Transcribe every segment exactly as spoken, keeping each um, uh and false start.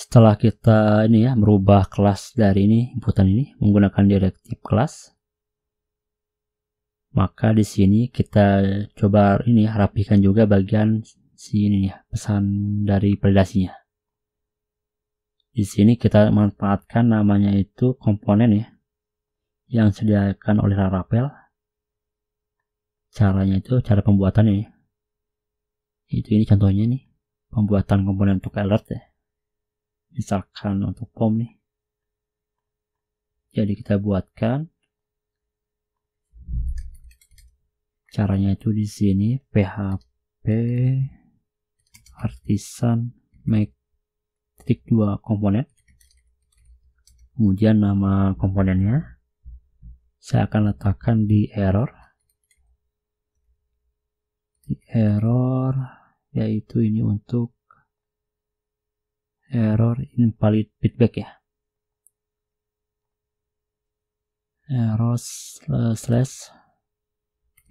Setelah kita ini ya merubah kelas dari ini inputan ini menggunakan direktif kelas, maka di sini kita coba ini ya, rapikan juga bagian sini ya, pesan dari validasinya. Di sini kita manfaatkan namanya itu komponen ya yang disediakan oleh Laravel. Caranya itu cara pembuatannya ya. Itu ini contohnya nih pembuatan komponen untuk alert ya. Misalkan untuk form nih. Jadi kita buatkan caranya itu di sini P H P artisan make titik dua komponen, kemudian nama komponennya saya akan letakkan di error, di error yaitu ini untuk error invalid feedback ya, error slash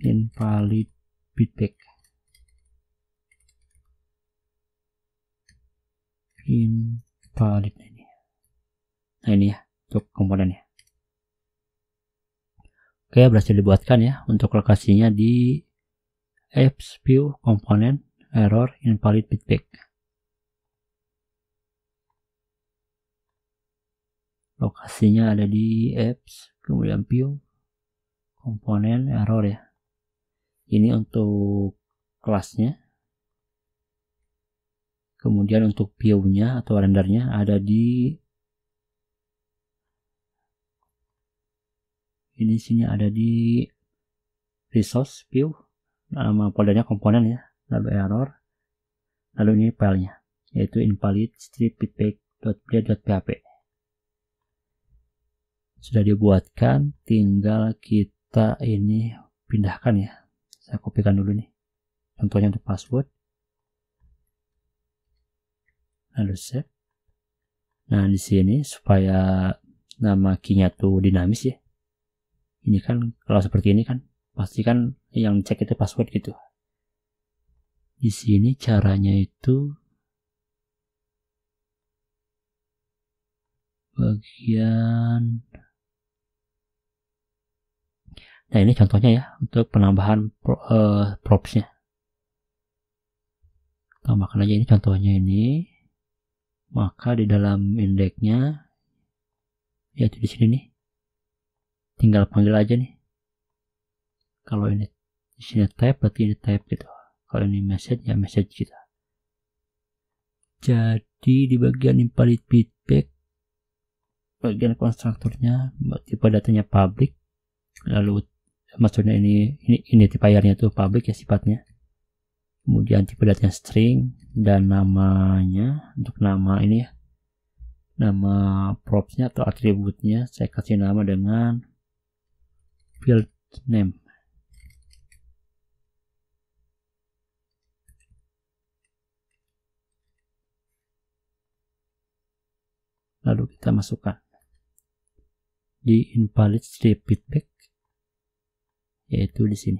invalid feedback, invalid ini. Nah ini ya untuk komponennya. Oke, berhasil dibuatkan ya. Untuk lokasinya di apps view komponen error invalid feedback. Lokasinya ada di apps kemudian view komponen error ya. Ini untuk kelasnya. Kemudian untuk view-nya atau rendernya ada di ini sini ada di resource view, nama foldernya komponen ya, lalu error, lalu ini filenya yaitu invalid strip feedback.blade.php. Sudah dibuatkan, tinggal kita ini pindahkan ya. Saya kopikan dulu nih contohnya untuk password, lalu save. Nah di sini supaya nama key-nya tuh dinamis ya. Ini kan kalau seperti ini kan pasti kan yang cek itu password gitu. Di sini caranya itu bagian. Nah ini contohnya ya untuk penambahan pro, uh, props-nya. Tambahkan aja ini contohnya ini. Maka di dalam indeksnya yaitu di sini nih. Tinggal panggil aja nih. Kalau ini di sini type berarti ini type gitu. Kalau ini message ya message kita. Gitu. Jadi di bagian invalid feedback bagian konstruktornya tipe datanya public, lalu maksudnya ini ini identifiernya tuh public ya sifatnya. Kemudian tipe datanya string dan namanya untuk nama ini ya. Nama props-nya atau atributnya saya kasih nama dengan field name. Lalu kita masukkan di invalid strip feedback yaitu di sini.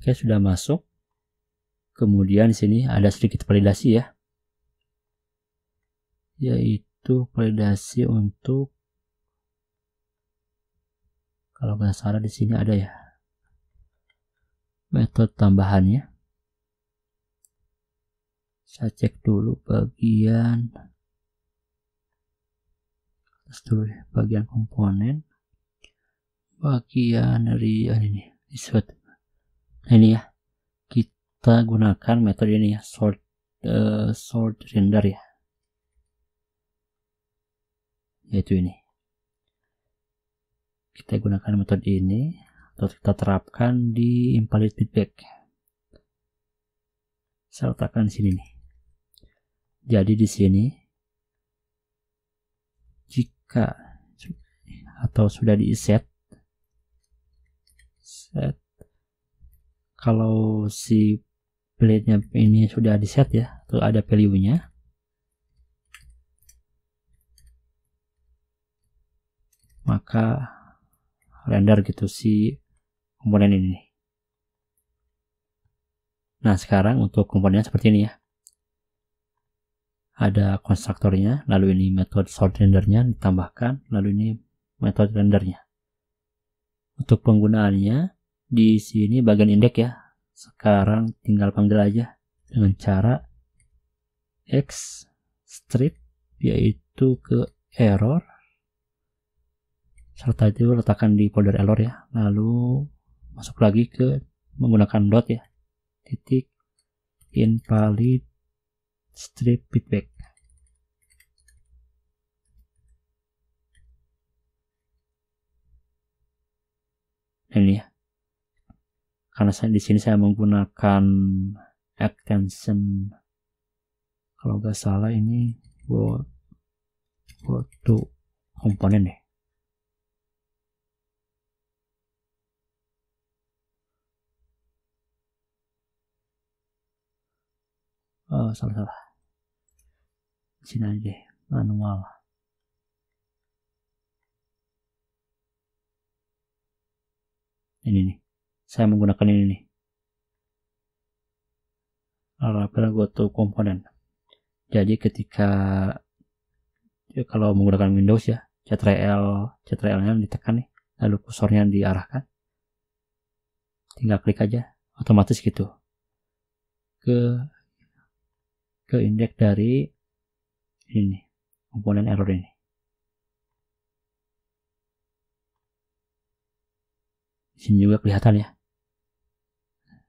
Oke, sudah masuk. Kemudian di sini ada sedikit validasi ya. Yaitu itu validasi untuk kalau nggak salah di sini ada ya metode tambahannya. Saya cek dulu bagian atas dulu ya, bagian komponen, bagian dari ah, ini disebut. Nah, ini ya kita gunakan metode ini ya sort uh, sort render ya. Yaitu ini kita gunakan metode ini atau kita terapkan di invalid feedback. Saya letakkan di sini nih. Jadi di sini jika atau sudah di set set kalau si blade-nya ini sudah di set ya atau ada value-nya, maka render gitu si komponen ini. Nah, sekarang untuk komponennya seperti ini ya. Ada konstruktornya, lalu ini metode sort rendernya ditambahkan, lalu ini metode rendernya. Untuk penggunaannya di sini bagian indeks ya. Sekarang tinggal panggil aja dengan cara X strip yaitu ke error serta itu letakkan di folder error ya. Lalu masuk lagi ke menggunakan dot ya. Titik invalid strip feedback. Ini ya. Karena saya di sini saya menggunakan extension kalau nggak salah ini go to komponen deh. Oh, salah-salah. Di sini aja deh, manual. Ini nih, saya menggunakan ini nih. Lalu go to komponen. Jadi ketika ya kalau menggunakan Windows ya, Ctrl, Ctrl-nya ditekan nih, lalu kursornya diarahkan. Tinggal klik aja, otomatis gitu. Ke ke indeks dari ini nih, komponen error ini. Sini juga kelihatan ya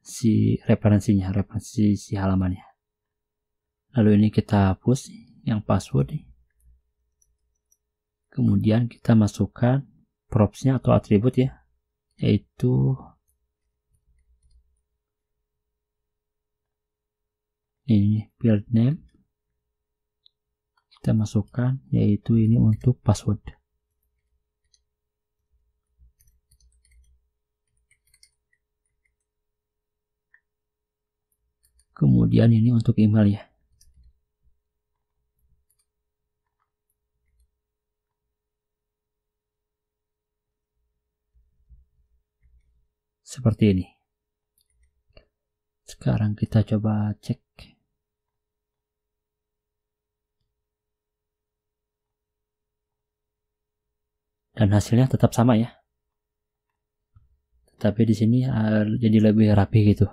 si referensinya, referensi si halamannya. Lalu ini kita hapus yang password nih. Kemudian kita masukkan props-nya atau atribut ya, yaitu ini field name. Kita masukkan yaitu ini untuk password. Kemudian ini untuk email ya. Seperti ini. Sekarang kita coba cek. Dan hasilnya tetap sama ya. Tetapi di sini jadi lebih rapi gitu.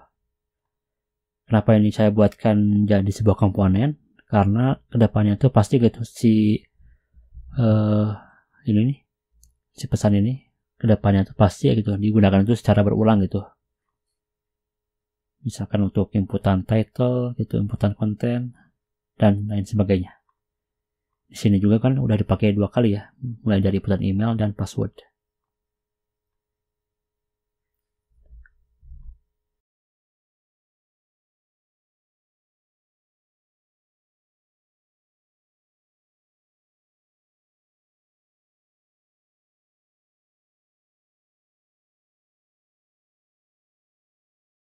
Kenapa ini saya buatkan jadi sebuah komponen? Karena kedepannya tuh pasti gitu si uh, ini nih, si pesan ini kedepannya tuh pasti gitu digunakan itu secara berulang gitu. Misalkan untuk inputan title, gitu, inputan konten dan lain sebagainya. Di sini juga kan udah dipakai dua kali ya, mulai dari inputan email dan password.